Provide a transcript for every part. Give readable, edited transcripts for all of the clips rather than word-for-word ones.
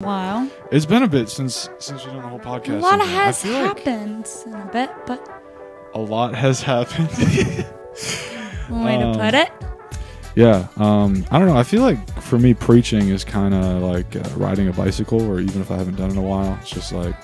Wow. It's been a bit since we've done the whole podcast. A lot has happened in a bit, but... A lot has happened. Way to put it. Yeah. I don't know. I feel like for me, preaching is kind of like riding a bicycle, or even if I haven't done it in a while, it's just like,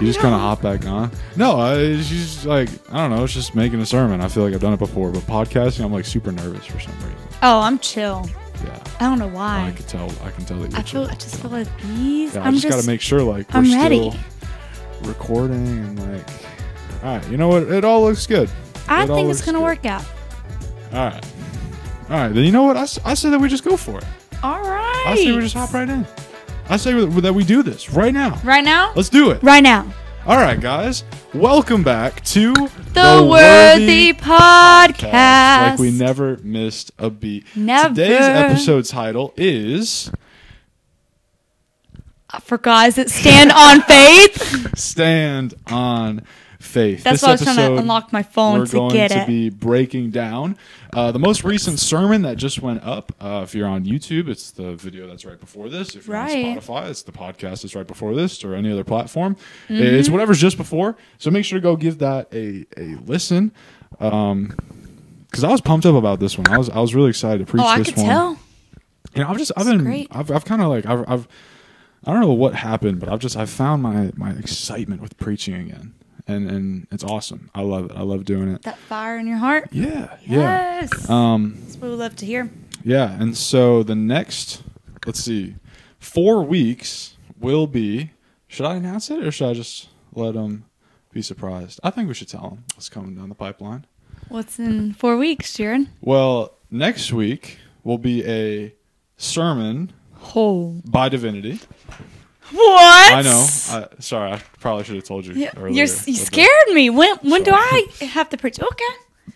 just kind of hop back on. No, it's just like, I don't know. It's just making a sermon. I feel like I've done it before, but podcasting, I'm like super nervous for some reason. Oh, I'm chill. Yeah. I don't know why. I can tell. I can tell that you're I just feel like these. Yeah, I just gotta make sure like we're still recording and like. All right. You know what? It all looks good. I think it's gonna work out. All right. All right. Then you know what? I say that we just go for it. All right. I say we just hop right in. I say that we do this right now. Right now. Let's do it. Right now. All right, guys. Welcome back to The Worthy Podcast. Like we never missed a beat. Never. Today's episode title is... For guys that stand on faith. Stand on faith. That's why I was trying to unlock my phone to get it. We're going to be breaking down the most recent sermon that just went up. If you're on YouTube, it's the video that's right before this. If you're on Spotify, it's the podcast that's right before this, or any other platform. It's whatever's just before. So make sure to go give that a listen. Because I was pumped up about this one. I was really excited to preach this one. Oh, I could tell. You know, I don't know what happened, but I've found my excitement with preaching again. And it's awesome. I love it. I love doing it. That fire in your heart. Yeah. Yes. Yeah. That's what we love to hear. Yeah. And so the next, let's see, 4 weeks will be, should I announce it or should I just let them be surprised? I think we should tell them what's coming down the pipeline. What's in 4 weeks, Jared? Well, next week will be a sermon by Divinity. What? I know. Sorry, I probably should have told you earlier. You scared me. When do I have to preach? Okay.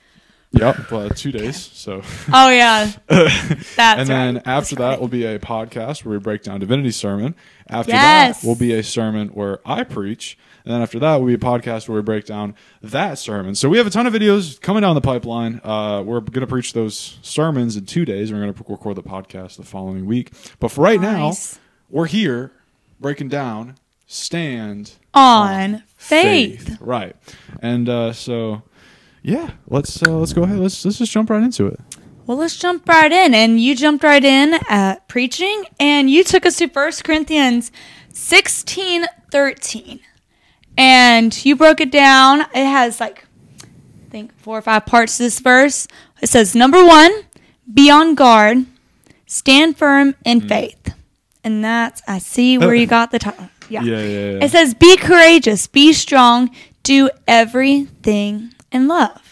Yep, 2 days. So. Oh, yeah. That's and then after that will be a podcast where we break down Divinity Sermon. After that will be a sermon where I preach. And then after that will be a podcast where we break down that sermon. So we have a ton of videos coming down the pipeline. We're going to preach those sermons in 2 days. We're going to record the podcast the following week. But for right now, we're here. Breaking down, stand on faith. Right, and so yeah, let's go ahead. Let's just jump right into it. Well, let's jump right in, and you jumped right in at preaching, and you took us to 1 Corinthians 16:13, and you broke it down. It has like I think 4 or 5 parts to this verse. It says, number 1, be on guard, stand firm in faith. And that's, I see where you got the title. Yeah. Yeah. It says, be courageous, be strong, do everything in love.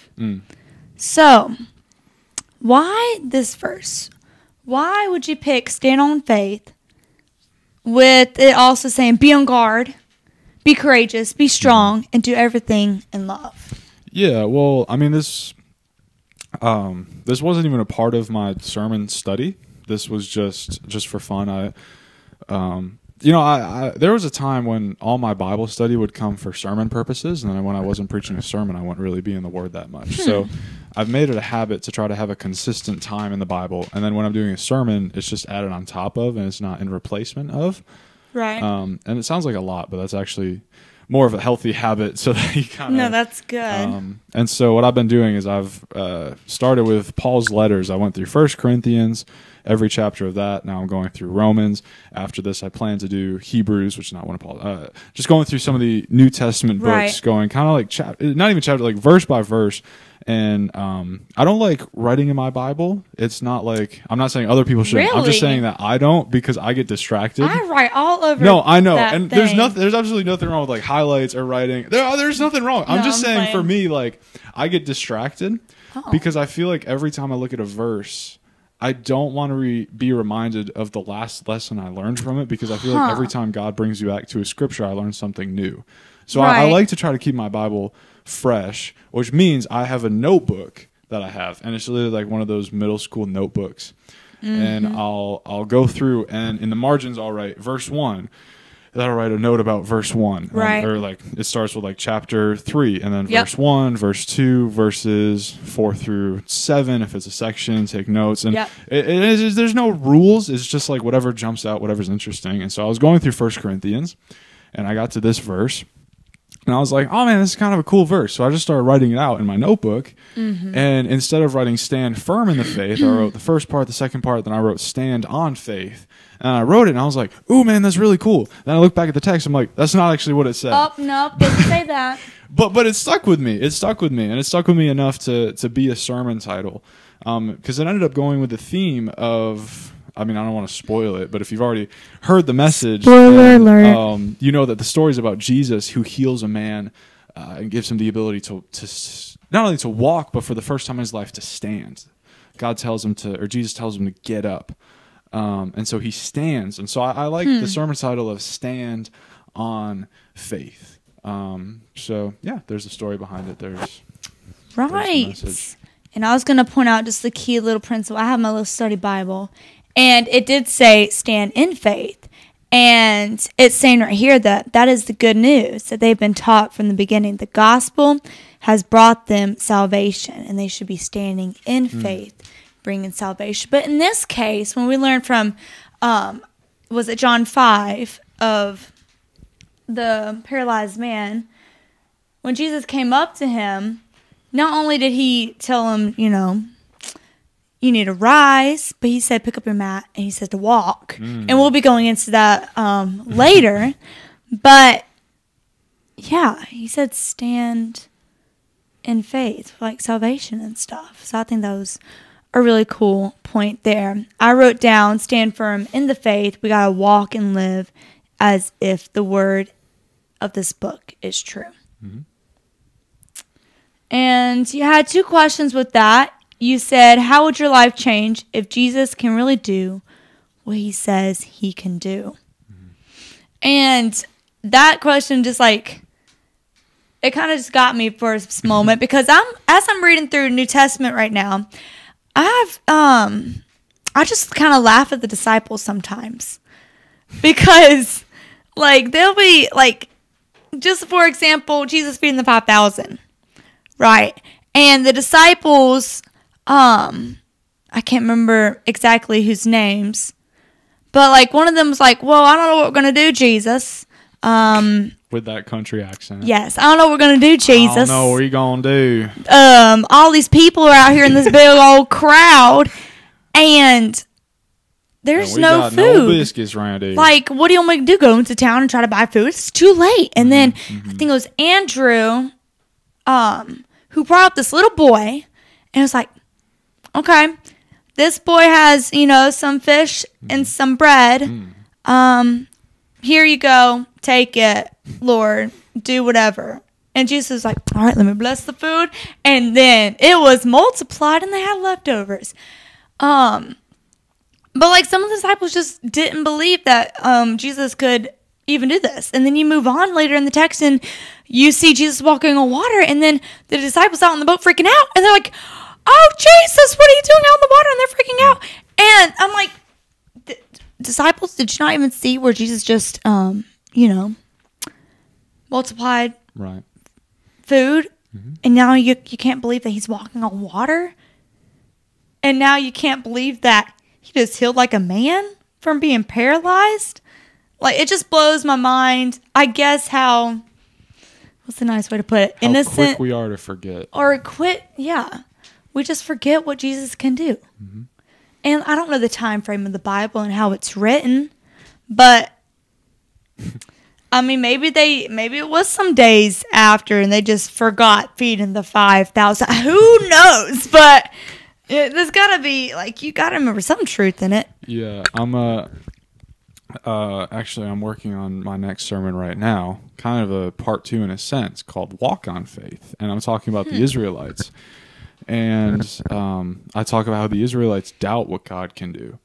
So, why this verse? Why would you pick stand on faith with it also saying be on guard, be courageous, be strong, and do everything in love? Yeah, well, I mean, this wasn't even a part of my sermon study. This was just for fun. I there was a time when all my Bible study would come for sermon purposes, and then when I wasn't preaching a sermon, I wouldn't really be in the Word that much. So I've made it a habit to try to have a consistent time in the Bible, and then when I'm doing a sermon, it's just added on top of, and it's not in replacement of. Right. And it sounds like a lot, but that's actually more of a healthy habit. So that you kind of that's good. And so what I've been doing is I've started with Paul's letters. I went through 1 Corinthians. Every chapter of that. Now I'm going through Romans. After this, I plan to do Hebrews, which is not one of Paul's. Just going through some of the New Testament books, going kind of like not even chapter, like verse by verse. And I don't like writing in my Bible. It's not like I'm not saying other people should. Really? I'm just saying that I don't because I get distracted. I write all over. No, I know, and thing. There's nothing. There's absolutely nothing wrong with like highlights or writing. There's nothing wrong. I'm just saying for me, like I get distracted because I feel like every time I look at a verse. I don't want to be reminded of the last lesson I learned from it because I feel like every time God brings you back to a scripture, I learn something new. So I like to try to keep my Bible fresh, which means I have a notebook that I have, and it's literally like one of those middle school notebooks. And I'll go through, and in the margins, I'll write verse 1. that'll write a note about verse 1. Right. Or like it starts with like chapter 3 and then verse 1, verse 2, verses 4 through 7. If it's a section, take notes. And it is, there's no rules. It's just like whatever jumps out, whatever's interesting. And so I was going through 1 Corinthians and I got to this verse. And I was like, oh, man, this is kind of a cool verse. So I just started writing it out in my notebook. Mm-hmm. And instead of writing stand firm in the faith, I wrote the first part, the second part, then I wrote stand on faith. And I wrote it, and I was like, ooh, man, that's really cool. Then I look back at the text. I'm like, that's not actually what it said. Oh, no, didn't say that. But it stuck with me. It stuck with me. And it stuck with me enough to be a sermon title. Because it ended up going with the theme of... I mean, I don't want to spoil it, but if you've already heard the message, spoiler alert. You know that the story is about Jesus who heals a man and gives him the ability to not only to walk, but for the first time in his life to stand. God tells him to, or Jesus tells him to get up. And so he stands. And so I like the sermon title of Stand on Faith. So yeah, there's a story behind it. Right. There's and I was going to point out just the key little principle. I have my little study Bible. And it did say, stand in faith. And it's saying right here that that is the good news that they've been taught from the beginning. The gospel has brought them salvation, and they should be standing in faith, bringing salvation. But in this case, when we learn from, was it John 5, of the paralyzed man, when Jesus came up to him, not only did he tell him, you know, you need to rise, but he said, pick up your mat, and he said to walk. And we'll be going into that later. But, yeah, he said stand in faith, like salvation and stuff. So I think that was a really cool point there. I wrote down, stand firm in the faith. We got to walk and live as if the word of this book is true. And you had two questions with that. You said, how would your life change if Jesus can really do what he says he can do? And that question just like, it kind of just got me for a moment because as I'm reading through New Testament right now, I just kind of laugh at the disciples sometimes because like they'll be like, just for example, Jesus feeding the 5,000, right? And the disciples... I can't remember exactly whose names, but like one of them was like, well, I don't know what we're going to do, Jesus. With that country accent. Yes. I don't know what we're going to do, Jesus. I don't know what you're going to do. All these people are out here in this big old crowd and there's no food. No biscuits around here. Like, what do you want me to do? Go into town and try to buy food? It's too late. And then I think it was Andrew, who brought up this little boy and it was like, okay, this boy has, you know, some fish and some bread. Here you go. Take it, Lord. Do whatever. And Jesus was like, all right, let me bless the food. And then it was multiplied and they had leftovers. But, like, some of the disciples just didn't believe that Jesus could even do this. And then you move on later in the text and you see Jesus walking on water. And then the disciples out on the boat freaking out. And they're like, oh, Jesus, what are you doing out in the water? And they're freaking out. And I'm like, disciples, did you not even see where Jesus just, you know, multiplied food? And now you can't believe that he's walking on water? And now you can't believe that he just healed like a man from being paralyzed? Like, it just blows my mind. I guess how, what's the nice way to put it? How innocent quick we are to forget. Or quit, we just forget what Jesus can do. And I don't know the time frame of the Bible and how it's written, but I mean, maybe it was some days after and they just forgot feeding the 5,000. Who knows? But there's got to be, like, you got to remember some truth in it. Yeah, I'm actually, I'm working on my next sermon right now, kind of a part two in a sense, called Walk on Faith. And I'm talking about the Israelites. And I talk about how the Israelites doubt what God can do,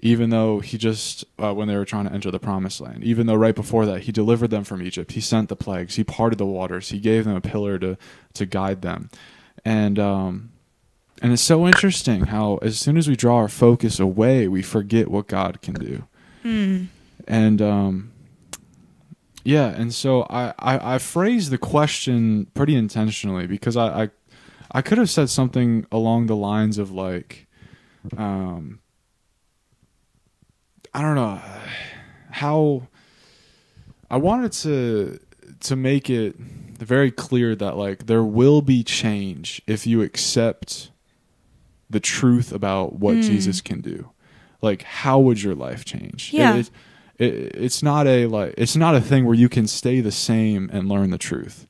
even though he just, when they were trying to enter the promised land, even though right before that, he delivered them from Egypt. He sent the plagues. He parted the waters. He gave them a pillar to guide them. And it's so interesting how as soon as we draw our focus away, we forget what God can do. And Yeah, and so I phrased the question pretty intentionally because I could have said something along the lines of like, I don't know how I wanted to make it very clear that like there will be change if you accept the truth about what Jesus can do. Like, how would your life change? Yeah. It's not a like it's not a thing where you can stay the same and learn the truth,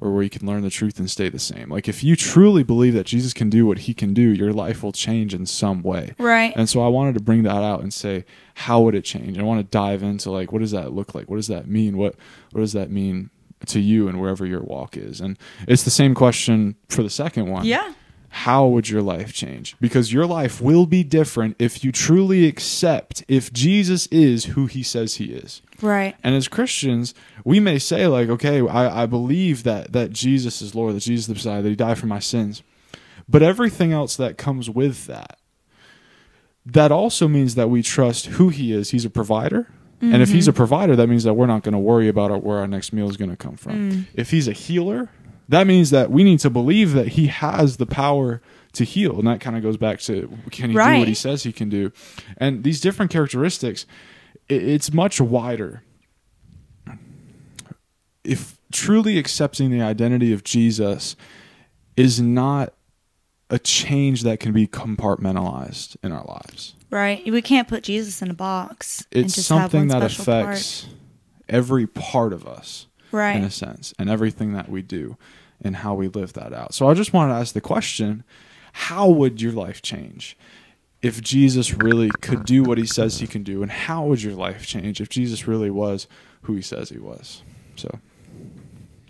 or where you can learn the truth and stay the same. Like, if you truly believe that Jesus can do what he can do, your life will change in some way. Right. And so I wanted to bring that out and say, how would it change? And I want to dive into like, what does that look like? What does that mean? What does that mean to you and wherever your walk is? And it's the same question for the second one. Yeah. How would your life change? Because your life will be different if you truly accept if Jesus is who he says he is. Right. And as Christians, we may say like, okay, I believe that Jesus is Lord, that Jesus is the Messiah, that he died for my sins. But everything else that comes with that, that also means that we trust who he is. He's a provider. Mm-hmm. And if he's a provider, that means that we're not going to worry about where our next meal is going to come from. Mm. If he's a healer, that means that we need to believe that he has the power to heal. And that kind of goes back to, can he do what he says he can do? And these different characteristics, it's much wider. If truly accepting the identity of Jesus is not a change that can be compartmentalized in our lives. Right. We can't put Jesus in a box. It's something that affects every part of us. Right. In a sense, and everything that we do and how we live that out. So I just wanted to ask the question, how would your life change if Jesus really could do what he says he can do? And how would your life change if Jesus really was who he says he was? So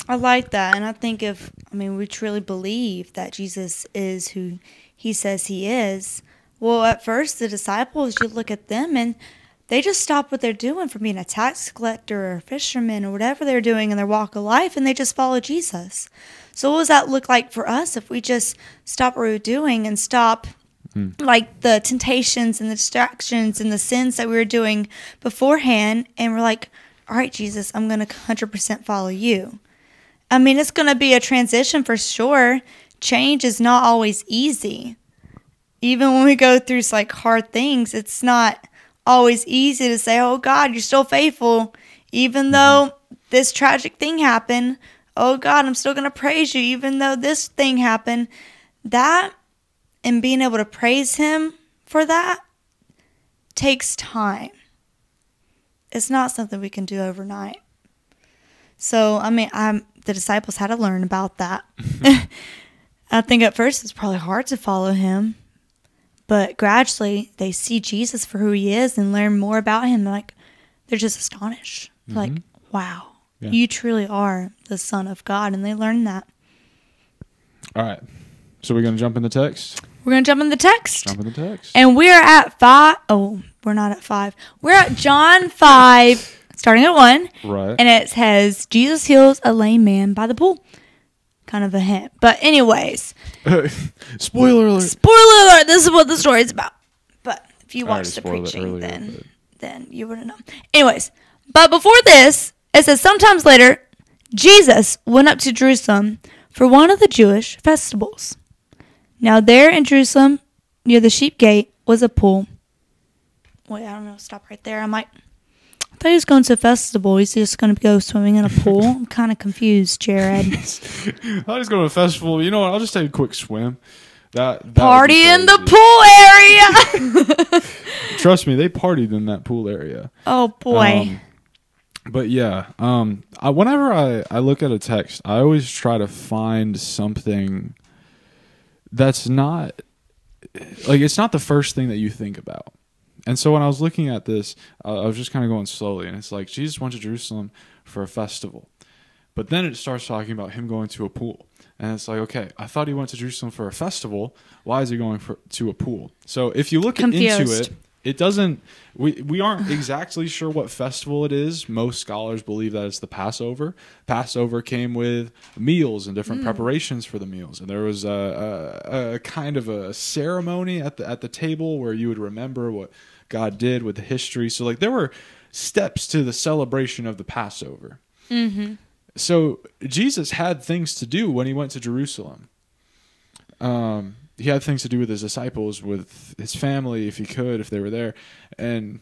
I like that. And I think if, I mean, we truly believe that Jesus is who he says he is. Well, at first, the disciples, you look at them and they just stop what they're doing from being a tax collector or a fisherman or whatever they're doing in their walk of life, and they just follow Jesus. So what does that look like for us if we just stop what we're doing and stop like the temptations and the distractions and the sins that we were doing beforehand, and we're like, all right, Jesus, I'm going to 100% follow you. I mean, it's going to be a transition for sure. Change is not always easy. Even when we go through like hard things, it's not always easy to say, oh God, you're still faithful, even though this tragic thing happened. Oh God, I'm still going to praise you, even though this thing happened. That, and being able to praise him for that, takes time. It's not something we can do overnight. So, I mean, the disciples had to learn about that. I think at first it's probably hard to follow him. But gradually, they see Jesus for who he is and learn more about him. Like, they're just astonished. Mm-hmm. Like, wow, you truly are the Son of God. And they learn that. All right. So we're going to jump in the text? We're going to jump in the text. Jump in the text. And we're at 5. Oh, we're not at 5. We're at John 5, starting at 1. Right. And it says, Jesus heals a lame man by the pool. Kind of a hint. But anyways. Spoiler alert. Spoiler alert. This is what the story's about. But if you watched the preaching, earlier, then you wouldn't know. Anyways. But before this, it says, sometimes later, Jesus went up to Jerusalem for one of the Jewish festivals. Now there in Jerusalem, near the sheep gate, was a pool. Wait, I don't know. Stop right there. I thought he was going to a festival. He's just going to go swimming in a pool. I'm kind of confused, Jared. I thought he was going to a festival. You know what? I'll just take a quick swim. That party in the pool area. Trust me, they partied in that pool area. Oh, boy. But, yeah, whenever I look at a text, I always try to find something that's not – like, it's not the first thing that you think about. And so when I was looking at this, I was just kind of going slowly. And it's like, Jesus went to Jerusalem for a festival. But then it starts talking about him going to a pool. And it's like, okay, I thought he went to Jerusalem for a festival. Why is he going to a pool? So if you look into it, it doesn't, we aren't exactly sure what festival it is. Most scholars believe that it's the Passover. Passover came with meals and different preparations for the meals. And there was a kind of a ceremony at the table where you would remember what God did with the history. So like there were steps to the celebration of the Passover. Mm-hmm. So Jesus had things to do when he went to Jerusalem. He had things to do with his disciples, with his family, if he could, if they were there. And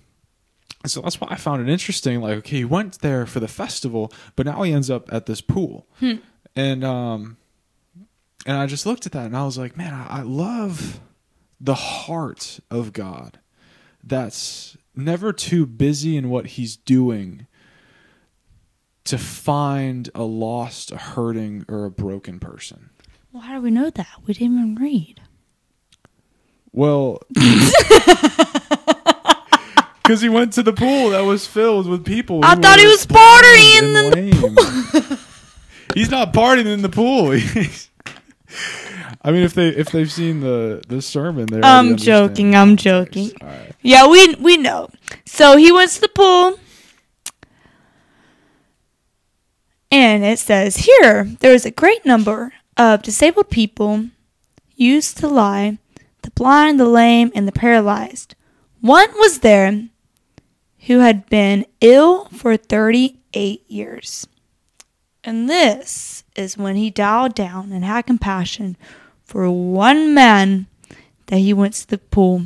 so that's why I found it interesting. Like, okay, he went there for the festival, but now he ends up at this pool. Hmm. And I just looked at that and I was like, man, I love the heart of God that's never too busy in what he's doing to find a lost, a hurting, or a broken person. Well, how do we know that? We didn't even read. Well, because he went to the pool that was filled with people. I thought he was partying in the pool. He's not partying in the pool. I mean, if they've seen the sermon, there. I'm joking. I'm joking. Right. Yeah, we know. So he went to the pool. And it says here, there is a great number of disabled people used to lie, the blind, the lame, and the paralyzed. One was there who had been ill for 38 years. And this is when he dialed down and had compassion for one man that he went to the pool.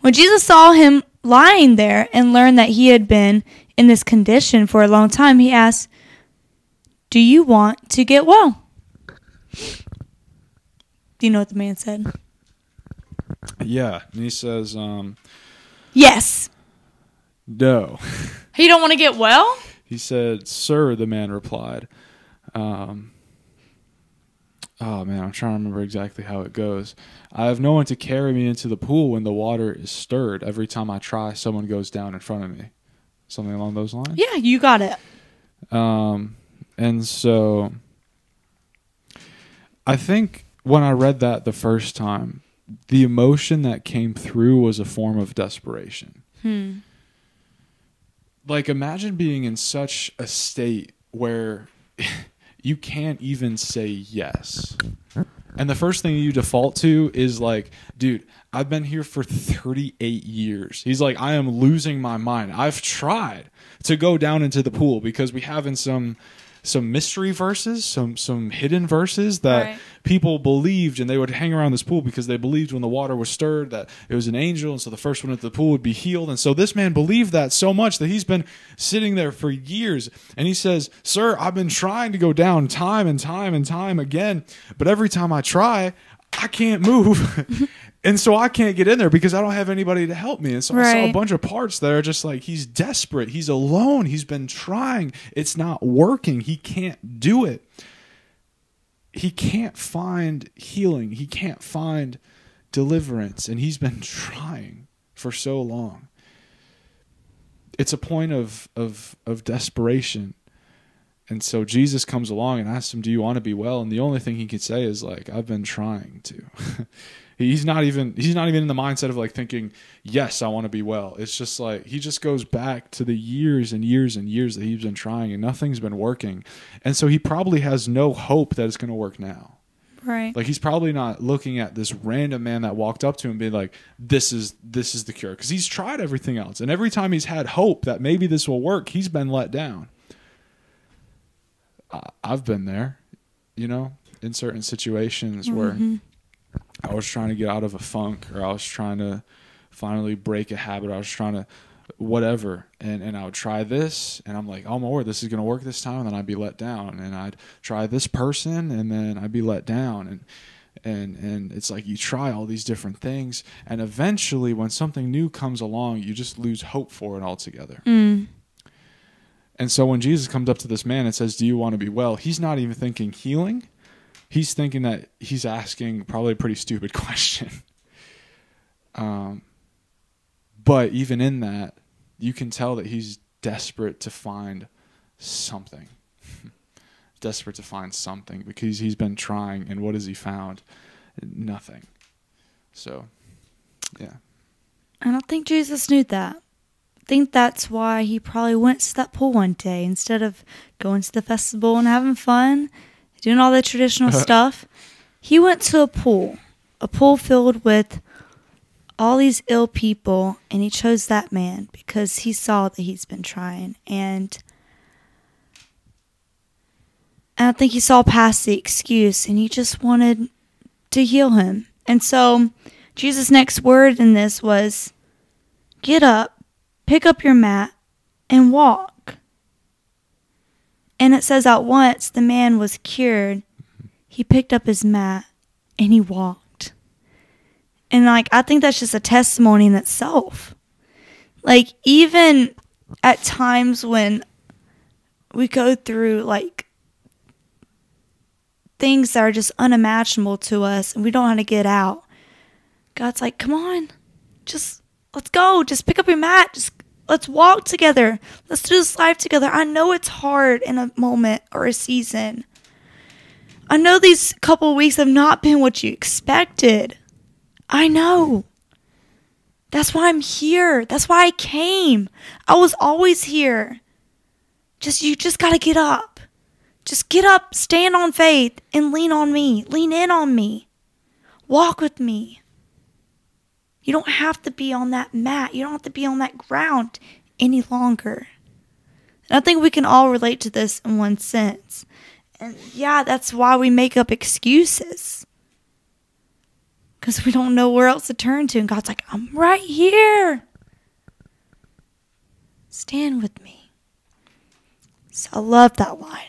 When Jesus saw him lying there and learned that he had been in this condition for a long time, he asked, "Do you want to get well?" Do you know what the man said? Yeah. And he says, "Yes." No. He don't want to get well? He said, "Sir," the man replied. Oh, man, I'm trying to remember exactly how it goes. "I have no one to carry me into the pool when the water is stirred. Every time I try, someone goes down in front of me." Something along those lines? Yeah, you got it. And so I think when I read that the first time, the emotion that came through was a form of desperation. Hmm. Like, imagine being in such a state where you can't even say yes. And the first thing you default to is like, dude, I've been here for 38 years. He's like, I am losing my mind. I've tried to go down into the pool because we have in some mystery verses, some hidden verses that right. people believed, and they would hang around this pool because they believed when the water was stirred that it was an angel, and so the first one at the pool would be healed. And so this man believed that so much that he's been sitting there for years, and he says, "Sir, I've been trying to go down time and time and time again, but every time I try, I can't move." And so I can't get in there because I don't have anybody to help me. And so right. I saw a bunch of parts that are just like, he's desperate. He's alone. He's been trying. It's not working. He can't do it. He can't find healing. He can't find deliverance. And he's been trying for so long. It's a point of desperation. And so Jesus comes along and asks him, "Do you want to be well?" And the only thing he could say is like, "I've been trying to." He's not even in the mindset of like thinking, "Yes, I want to be well." It's just like he just goes back to the years and years and years that he's been trying and nothing's been working. And so he probably has no hope that it's going to work now. Right. Like, he's probably not looking at this random man that walked up to him and being like, "This is the cure." Because he's tried everything else, and every time he's had hope that maybe this will work, he's been let down. I've been there, you know, in certain situations mm-hmm. where I was trying to get out of a funk, or I was trying to finally break a habit. I was trying to whatever. And I would try this, and I'm like, "Oh my word, this is going to work this time." And then I'd be let down, and I'd try this person, and then I'd be let down. And it's like, you try all these different things, and eventually when something new comes along, you just lose hope for it altogether. Mm. And so when Jesus comes up to this man and says, "Do you want to be well?" he's not even thinking healing. He's thinking that he's asking probably a pretty stupid question. But even in that, you can tell that he's desperate to find something. Desperate to find something, because he's been trying, and what has he found? Nothing. So, yeah. I don't think Jesus knew that. I think that's why he probably went to that pool one day instead of going to the festival and having fun, doing all the traditional stuff. He went to a pool filled with all these ill people, and he chose that man because he saw that he's been trying. And And I think he saw past the excuse, and he just wanted to heal him. And so Jesus' next word in this was, get up, pick up your mat, and walk. And it says, at once the man was cured. He picked up his mat, and he walked. And, like, I think that's just a testimony in itself. Like, even at times when we go through, like, things that are just unimaginable to us and we don't know how to get out, God's like, come on, just let's go. Just pick up your mat. Just let's walk together. Let's do this life together. I know it's hard in a moment or a season. I know these couple of weeks have not been what you expected. I know. That's why I'm here. That's why I came. I was always here. You just got to get up. Just get up, stand on faith, and lean on me. Lean in on me. Walk with me. You don't have to be on that mat. You don't have to be on that ground any longer. And I think we can all relate to this in one sense. And yeah, that's why we make up excuses. Because we don't know where else to turn to. And God's like, I'm right here. Stand with me. So I love that line.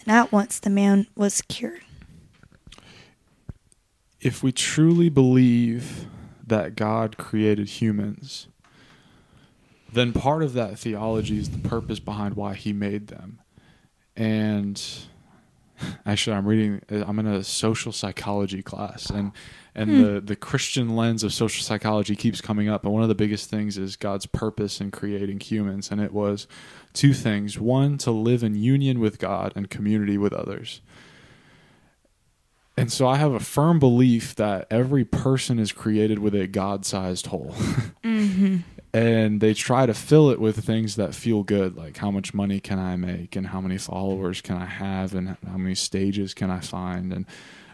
And at once the man was cured. If we truly believe that God created humans, then part of that theology is the purpose behind why he made them. And actually, I'm in a social psychology class, and the Christian lens of social psychology keeps coming up. And one of the biggest things is God's purpose in creating humans. And it was two things. One, to live in union with God and community with others. And so I have a firm belief that every person is created with a God-sized hole. Mm-hmm. And they try to fill it with things that feel good, like how much money can I make, and how many followers can I have, and how many stages can I find, and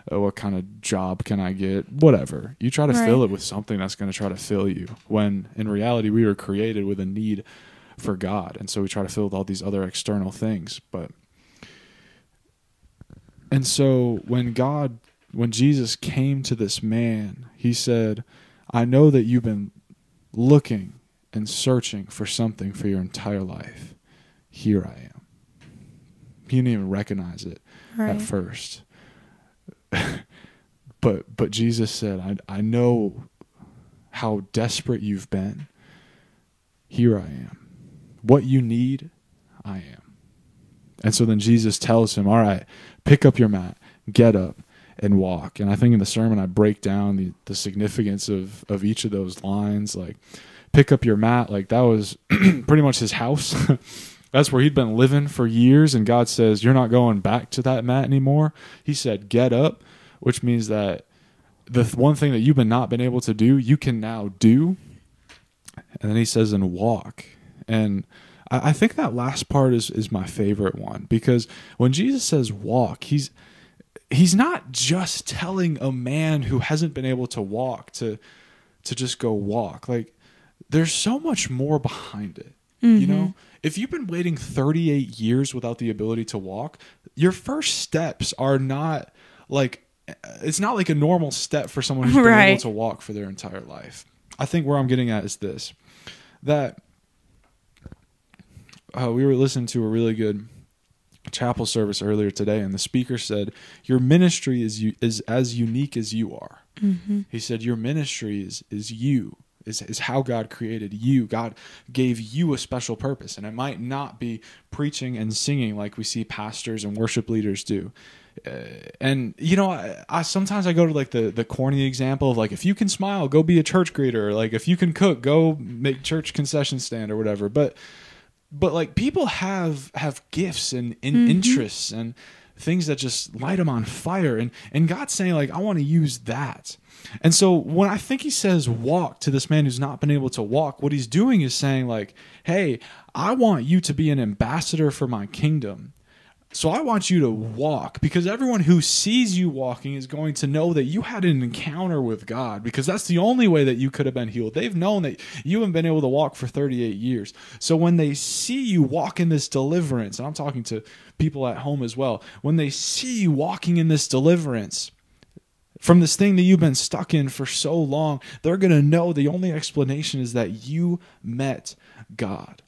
what kind of job can I get, whatever. You try to fill it with something that's going to try to fill you, when in reality we were created with a need for God. And so we try to fill with all these other external things. And so when Jesus came to this man, he said, I know that you've been looking and searching for something for your entire life. Here I am. He didn't even recognize it at first. But Jesus said, I know how desperate you've been. Here I am. What you need, I am. And so then Jesus tells him, all right, pick up your mat, get up, and walk. And I think in the sermon I break down the significance of each of those lines, like pick up your mat, like that was pretty much his house. That's where he'd been living for years, and God says, you're not going back to that mat anymore. He said, get up, which means that the one thing that you've not been able to do, you can now do. And then he says, and walk. And I think that last part is my favorite one, because when Jesus says walk, he's not just telling a man who hasn't been able to walk to just go walk. Like, there's so much more behind it. Mm-hmm. You know, if you've been waiting 38 years without the ability to walk, your first steps are not like, it's not like a normal step for someone who's been able to walk for their entire life. I think where I'm getting at is this, that we were listening to a really good chapel service earlier today, and the speaker said, your ministry is as unique as you are. Mm-hmm. He said, your ministry is how God created you. God gave you a special purpose, and it might not be preaching and singing like we see pastors and worship leaders do. And you know, I sometimes I go to like the corny example of like, if you can smile, go be a church greeter. Or, like, if you can cook, go make church concession stand or whatever. But like, people have gifts and mm-hmm. interests and things that just light them on fire. And God's saying, like, I want to use that. And so when I think he says walk to this man who's not been able to walk, what he's doing is saying, like, hey, I want you to be an ambassador for my kingdom. So I want you to walk, because everyone who sees you walking is going to know that you had an encounter with God, because that's the only way that you could have been healed. They've known that you haven't been able to walk for 38 years. So when they see you walk in this deliverance, and I'm talking to people at home as well, when they see you walking in this deliverance from this thing that you've been stuck in for so long, they're going to know the only explanation is that you met God.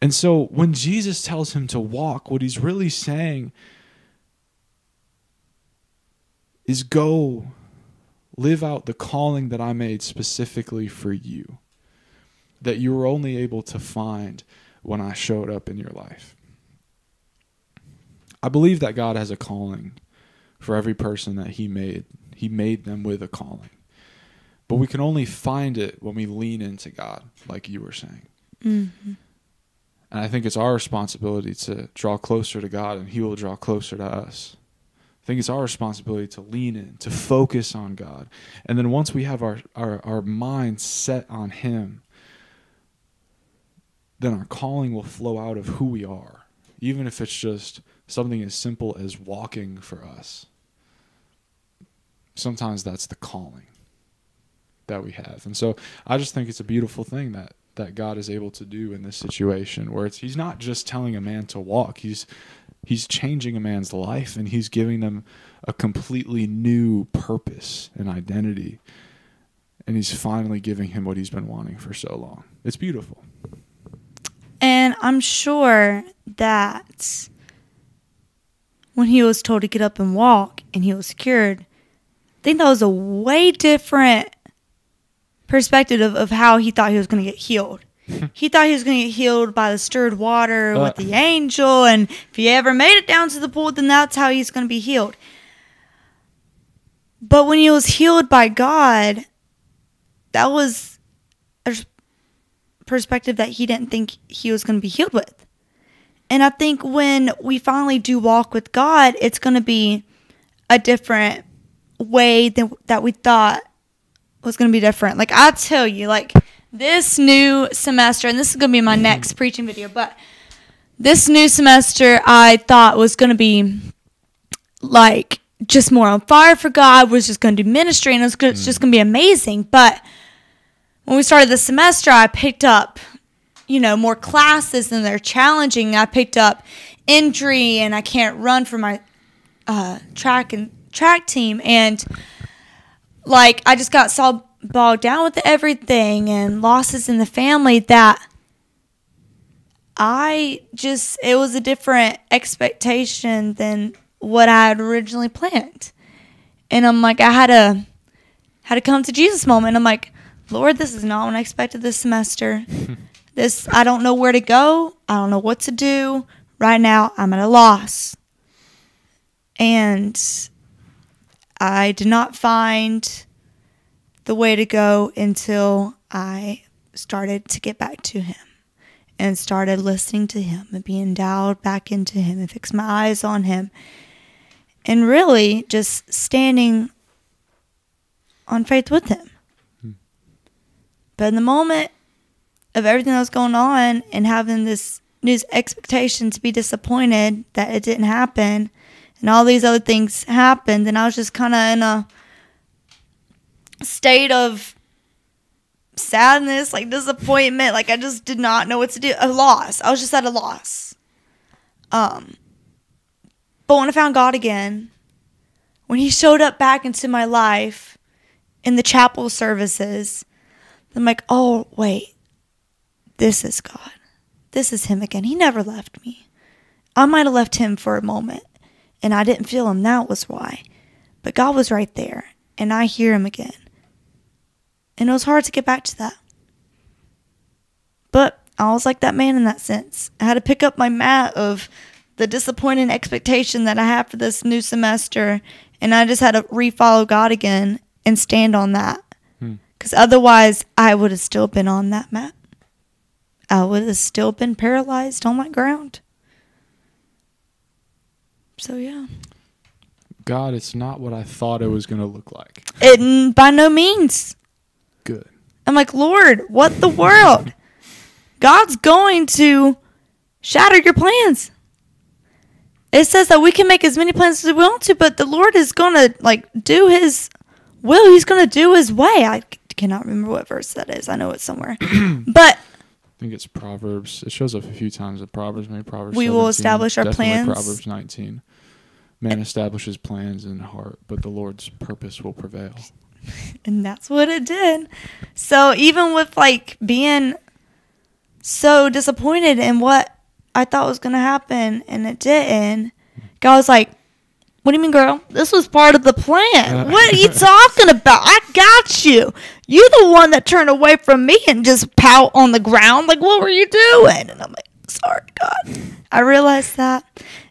And so when Jesus tells him to walk, what he's really saying is go live out the calling that I made specifically for you, that you were only able to find when I showed up in your life. I believe that God has a calling for every person that he made. He made them with a calling. But we can only find it when we lean into God, like you were saying. Mm-hmm. And I think it's our responsibility to draw closer to God, and he will draw closer to us. I think it's our responsibility to lean in, to focus on God. And then once we have our mind set on him, then our calling will flow out of who we are, even if it's just something as simple as walking for us. Sometimes that's the calling that we have. And so I just think it's a beautiful thing that God is able to do in this situation, where he's not just telling a man to walk. He's changing a man's life, and he's giving them a completely new purpose and identity. And he's finally giving him what he's been wanting for so long. It's beautiful. And I'm sure that when he was told to get up and walk and he was cured, I think that was a way different perspective of how he thought he was going to get healed. He thought he was going to get healed by the stirred water with the angel, and if he ever made it down to the pool, then that's how he's going to be healed. But when he was healed by God, that was a perspective that he didn't think he was going to be healed with. And I think when we finally do walk with God, it's going to be a different way than that we thought was going to be different. Like, I tell you, like, this new semester, and this is going to be my next preaching video, but this new semester I thought was going to be, like, just more on fire for God, was just going to do ministry, and it's just going to be amazing. But when we started this semester, I picked up, you know, more classes, and they're challenging. I picked up injury, and I can't run for my track team, and like, I just got so bogged down with everything and losses in the family that it was a different expectation than what I had originally planned. And I'm like, I had a come to Jesus moment. I'm like, Lord, this is not what I expected this semester. I don't know where to go. I don't know what to do. Right now, I'm at a loss. And I did not find the way to go until I started to get back to him and started listening to him and being dialed back into him and fixed my eyes on him and really just standing on faith with him. But in the moment of everything that was going on and having this new expectation to be disappointed that it didn't happen, and all these other things happened, and I was just kind of in a state of sadness, like disappointment. Like, I just did not know what to do. A loss. I was just at a loss. But when I found God again, when he showed up back into my life in the chapel services, I'm like, oh, wait. This is God. This is him again. He never left me. I might have left him for a moment, and I didn't feel him. That was why. But God was right there, and I hear him again. And it was hard to get back to that. But I was like that man in that sense. I had to pick up my mat of the disappointing expectation that I had for this new semester, and I just had to re-follow God again and stand on that. Because otherwise, I would have still been on that mat. I would have still been paralyzed on my ground. So, yeah. God, it's not what I thought it was going to look like. It, by no means. Good. I'm like, Lord, what the world? God's going to shatter your plans. It says that we can make as many plans as we want to, but the Lord is going to, do His will. He's going to do His way. I cannot remember what verse that is. I know it's somewhere. But I think it's Proverbs. It shows up a few times in Proverbs. Maybe Proverbs 17. We will establish our plans. Proverbs 19. Man establishes plans in the heart, but the Lord's purpose will prevail. And that's what it did. So even with, being so disappointed in what I thought was going to happen, and it didn't. God was like, what do you mean, girl? This was part of the plan. What are you talking about? I got you. You the one that turned away from me and just pout on the ground. What were you doing? And I'm like, sorry, God. I realized that.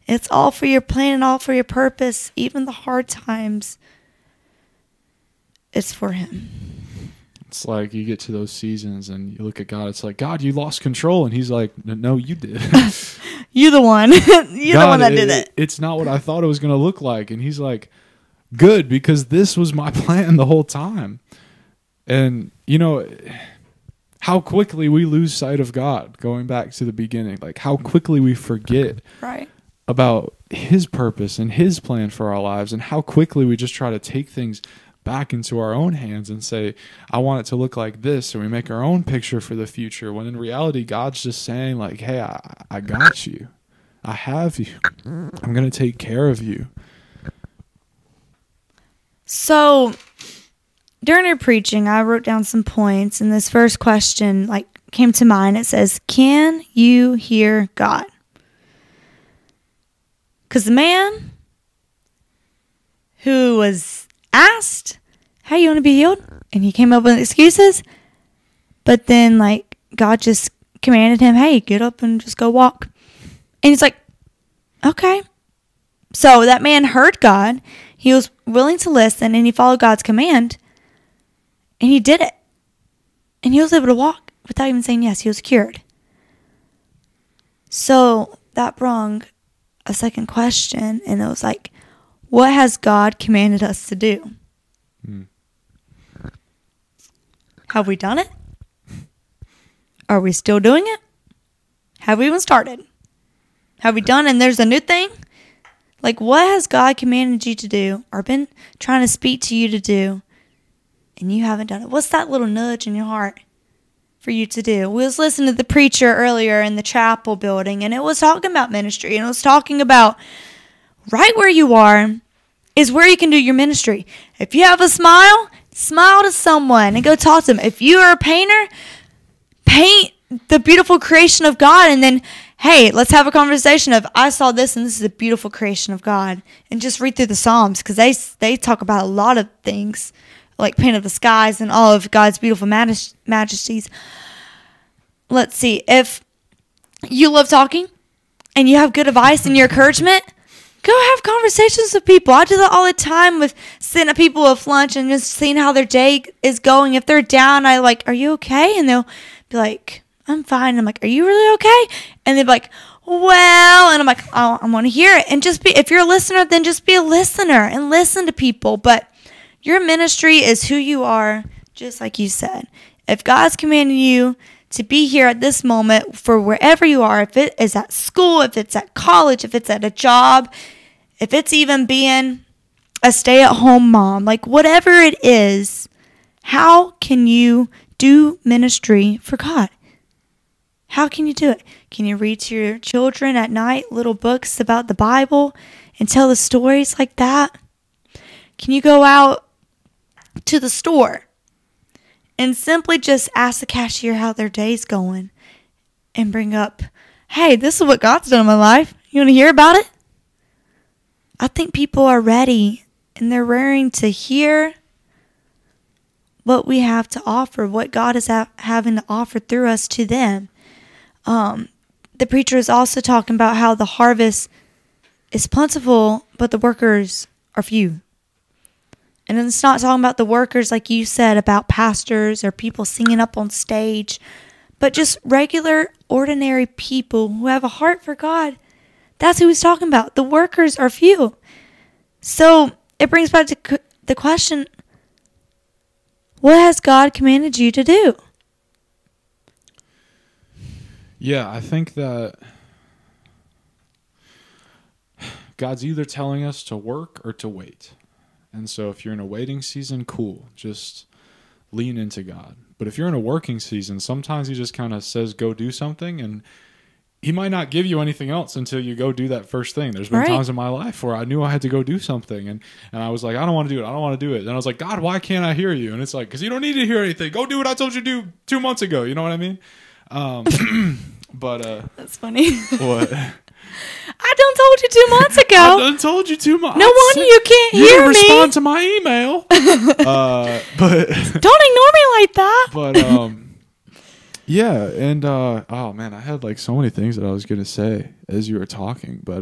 It's all for your plan and all for your purpose. Even the hard times, it's for Him. It's like you get to those seasons and you look at God. It's like, God, you lost control. And He's like, no, you did. You're the one. You're God, the one that did it. It's not what I thought it was going to look like. And He's like, good, because this was my plan the whole time. And, how quickly we lose sight of God, going back to the beginning. How quickly we forget about His purpose and His plan for our lives, and how quickly we just try to take things back into our own hands and say, I want it to look like this, and we make our own picture for the future, when in reality God's just saying, hey, I got you. I have you. I'm going to take care of you. So during your preaching, I wrote down some points, and this first question came to mind. It says, can you hear God? Because the man who was asked, hey, you want to be healed? And he came up with excuses. But then, God just commanded him, hey, get up and just go walk. And he's like, okay. So that man heard God. He was willing to listen, and he followed God's command. And he did it. And he was able to walk without even saying yes. He was cured. So that brung a second question, and it was what has God commanded us to do? Have we done it? Are we still doing it? Have we even started? Have we done, and there's a new thing? What has God commanded you to do, or been trying to speak to you to do, and you haven't done it? What's that little nudge in your heart for you to do? We was listening to the preacher earlier in the chapel building, and it was talking about ministry, and it was talking about right where you are is where you can do your ministry. If you have a smile, smile to someone and go talk to them. If you are a painter, paint the beautiful creation of God. And then, hey, let's have a conversation of, I saw this, and this is a beautiful creation of God. And just read through the Psalms, because they talk about a lot of things, like paint of the skies and all of God's beautiful majesties. Let's see. If you love talking and you have good advice and your encouragement, go have conversations with people. I do that all the time with sitting at people with lunch and just seeing how their day is going. If they're down, I are you okay? And they'll be like, I'm fine. I'm like, are you really okay? And they'll be like, well, and I'm like, oh, I want to hear it. And just be, if you're a listener, then just be a listener and listen to people. But your ministry is who you are, just like you said. If God's commanding you to be here at this moment for wherever you are, if it is at school, if it's at college, if it's at a job, if it's even being a stay-at-home mom, whatever it is, how can you do ministry for God? How can you do it? Can you read to your children at night little books about the Bible and tell the stories like that? Can you go out to the store and simply just ask the cashier how their day's going and bring up, hey, this is what God's done in my life. You want to hear about it? I think people are ready, and they're raring to hear what we have to offer, what God is having to offer through us to them. The preacher is also talking about how the harvest is plentiful, but the workers are few. And it's not talking about the workers like you said, about pastors or people singing up on stage, but just regular, ordinary people who have a heart for God. That's who he's talking about. The workers are few. So it brings back to the question, what has God commanded you to do? Yeah, I think that God's either telling us to work or to wait. And so if you're in a waiting season, cool. Just lean into God. But if you're in a working season, sometimes he just kind of says, go do something. And he might not give you anything else until you go do that first thing. There's been times in my life where I knew I had to go do something. And I was like, I don't want to do it. I don't want to do it. And I was like, God, why can't I hear you? And it's like, because you don't need to hear anything. Go do what I told you to do 2 months ago. You know what I mean? That's funny. What? I done told you 2 months ago. I done told you 2 months. No wonder you can't hear me. You didn't respond to my email. But don't ignore me like that. But yeah, and oh man, I had like so many things that I was gonna say as you were talking, but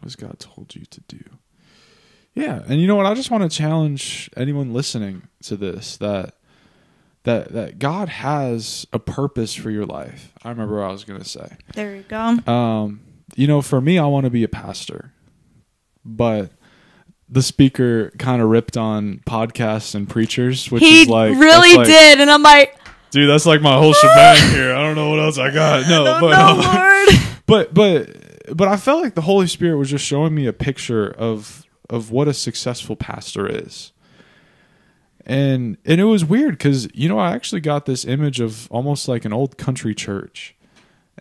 what's God told you to do? Yeah, and you know what? I just want to challenge anyone listening to this that God has a purpose for your life. I remember what I was going to say. There you go. You know, for me, I want to be a pastor. But the speaker kind of ripped on podcasts and preachers, which he is like... He really did, and I'm like... Dude, that's like my whole shebang here. I don't know what else I got. No, but... No, Lord. But I felt like the Holy Spirit was just showing me a picture of what a successful pastor is. And it was weird because, you know, I actually got this image of almost like an old country church.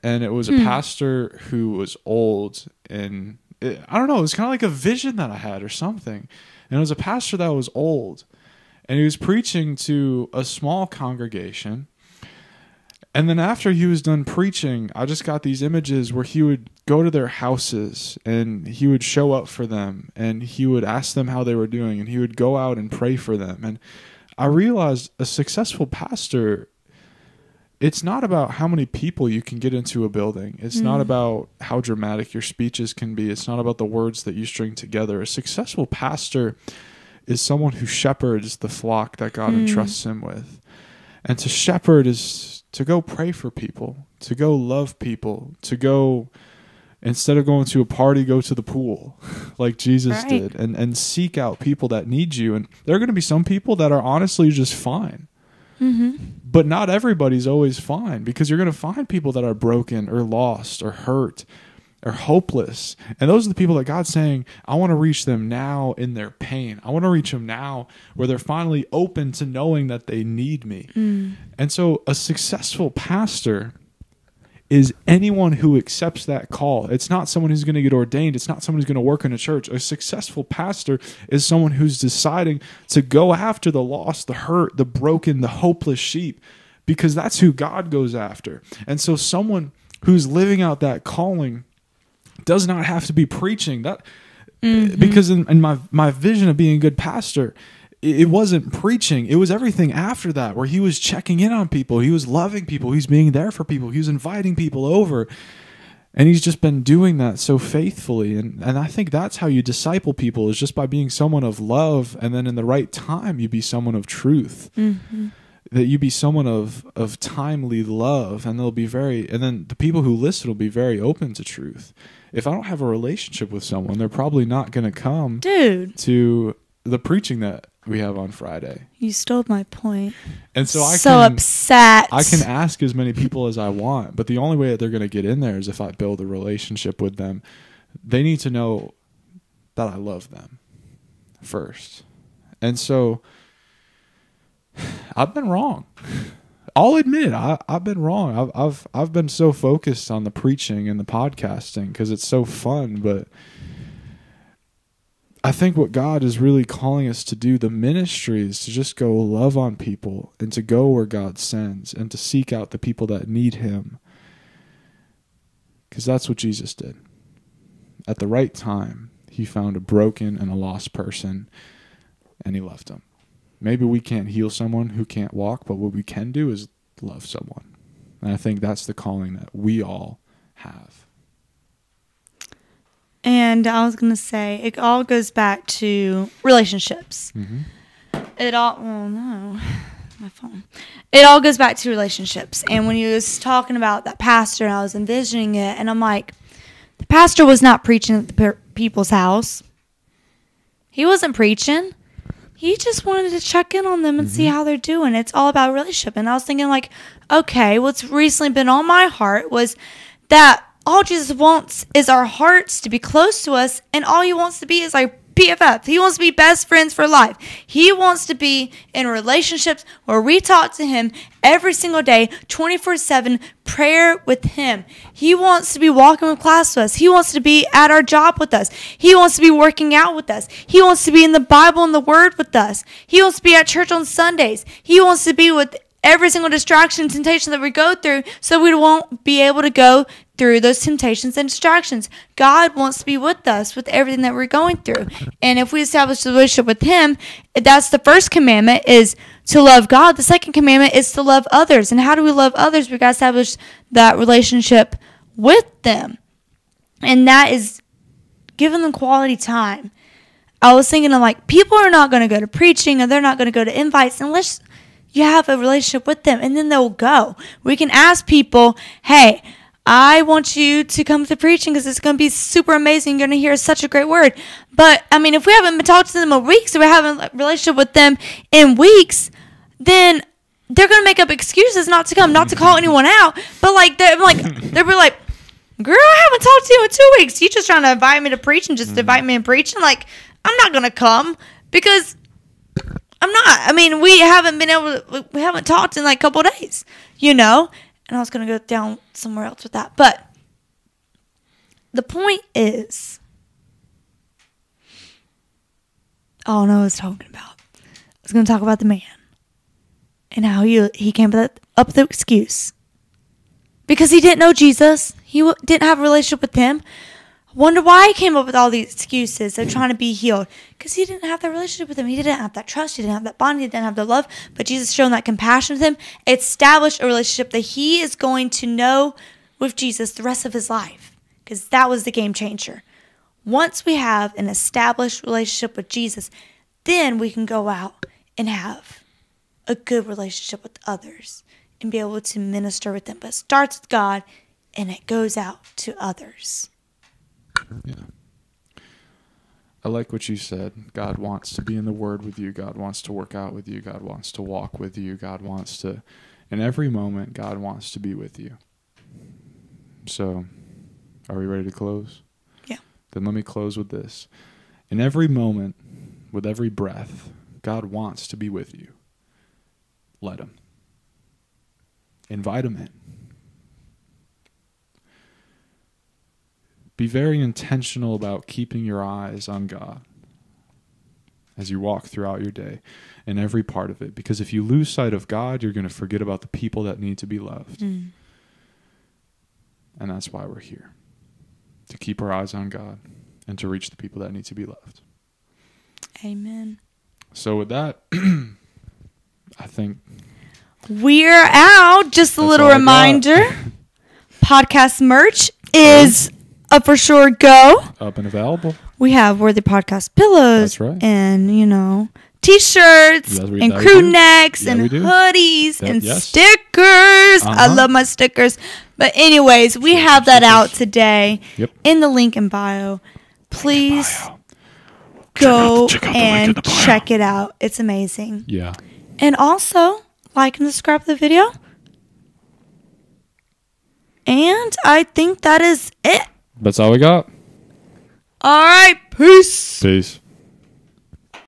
And it was a pastor who was old. And I don't know, it was kind of like a vision that I had or something. And it was a pastor that was old. And he was preaching to a small congregation. And then after he was done preaching, I just got these images where he would go to their houses and he would show up for them and he would ask them how they were doing and he would go out and pray for them. And I realized a successful pastor, it's not about how many people you can get into a building. It's not about how dramatic your speeches can be. It's not about the words that you string together. A successful pastor is someone who shepherds the flock that God entrusts him with. And to shepherd is... to go pray for people, to go love people, to go, instead of going to a party, go to the pool like Jesus did, and seek out people that need you. And there are going to be some people that are honestly just fine. But not everybody's always fine, because you're going to find people that are broken or lost or hurt or hopeless. And those are the people that God's saying, I want to reach them now in their pain. I want to reach them now where they're finally open to knowing that they need me. And so a successful pastor is anyone who accepts that call. It's not someone who's going to get ordained. It's not someone who's going to work in a church. A successful pastor is someone who's deciding to go after the lost, the hurt, the broken, the hopeless sheep, because that's who God goes after. And so someone who's living out that calling does not have to be preaching that, because in my vision of being a good pastor, it wasn't preaching. It was everything after that, where he was checking in on people. He was loving people. He's being there for people. He was inviting people over, and he's just been doing that so faithfully. And I think that's how you disciple people, is just by being someone of love. And then in the right time, you be someone of truth. That you be someone of timely love, and they'll be very, and then the people who listen will be very open to truth. If I don't have a relationship with someone, they're probably not going to come to the preaching that we have on Friday. You stole my point. And so I can ask as many people as I want, but the only way that they're going to get in there is if I build a relationship with them. They need to know that I love them first. And so I've been wrong. I'll admit it. I've been wrong. I've been so focused on the preaching and the podcasting because it's so fun. But I think what God is really calling us to do, the ministry, is to just go love on people and to go where God sends and to seek out the people that need him. Because that's what Jesus did. At the right time, he found a broken and a lost person, and he loved them. Maybe we can't heal someone who can't walk, but what we can do is love someone. And I think that's the calling that we all have. And I was going to say, it all goes back to relationships. It all, well, no, my phone. It all goes back to relationships. And when you was talking about that pastor, and I was envisioning it, and I'm like, the pastor was not preaching at the people's house. He wasn't preaching. he just wanted to check in on them and see how they're doing. It's all about relationship. And I was thinking, like, okay, what's recently been on my heart was that all Jesus wants is our hearts to be close to us, and all he wants to be is like BFF. He wants to be best friends for life. He wants to be in relationships where we talk to him every single day, 24/7, prayer with him. He wants to be walking with class with us. He wants to be at our job with us. He wants to be working out with us. He wants to be in the Bible and the Word with us. He wants to be at church on Sundays. He wants to be with every single distraction and temptation that we go through, so we won't be able to go through those temptations and distractions. God wants to be with us with everything that we're going through. And if we establish the relationship with him, that's the first commandment, is to love God. The second commandment is to love others. And how do we love others? We got to establish that relationship with them. And that is giving them quality time. I was thinking of, like, people are not going to go to preaching, or they're not going to go to invites unless you have a relationship with them, and then they'll go. We can ask people, hey, I want you to come to preaching because it's going to be super amazing. You're going to hear such a great word. But, I mean, if we haven't been talking to them in weeks, or we haven't a relationship with them in weeks, then they're going to make up excuses not to come, not to call anyone out. But, like, they'll be like, girl, I haven't talked to you in 2 weeks. You just trying to invite me to preach and just invite me and preach. And, like, I'm not going to come because I'm not. I mean, we haven't talked in, like, a couple of days, you know. And I was going to go down somewhere else with that. But the point is, I don't know what I was talking about. I was going to talk about the man and how he came up with the excuse. Because he didn't know Jesus. He didn't have a relationship with him. I wonder why he came up with all these excuses of trying to be healed. Because he didn't have that relationship with him. He didn't have that trust. He didn't have that bond. He didn't have the love. But Jesus showed that compassion with him, established a relationship that he is going to know with Jesus the rest of his life. Because that was the game changer. Once we have an established relationship with Jesus, then we can go out and have a good relationship with others and be able to minister with them. But it starts with God and it goes out to others. Yeah. I like what you said. God wants to be in the Word with you. God wants to work out with you. God wants to walk with you. God wants to, in every moment, God wants to be with you. So, are we ready to close? Yeah. Then let me close with this. In every moment, with every breath, God wants to be with you. Let him. Invite him in. Be very intentional about keeping your eyes on God as you walk throughout your day in every part of it. Because if you lose sight of God, you're going to forget about the people that need to be loved. And that's why we're here, to keep our eyes on God and to reach the people that need to be loved. Amen. So with that, I think we're out. Just a little reminder, podcast merch is for sure go up and available. We have Worthy Podcast pillows, that's right, and t-shirts, and crew necks, and hoodies, and stickers. I love my stickers. But anyways, we have that out today in the link in bio. Please go and check it out. It's amazing. Yeah. And also like and subscribe the video. And I think that is it. That's all we got. All right. Peace. Peace.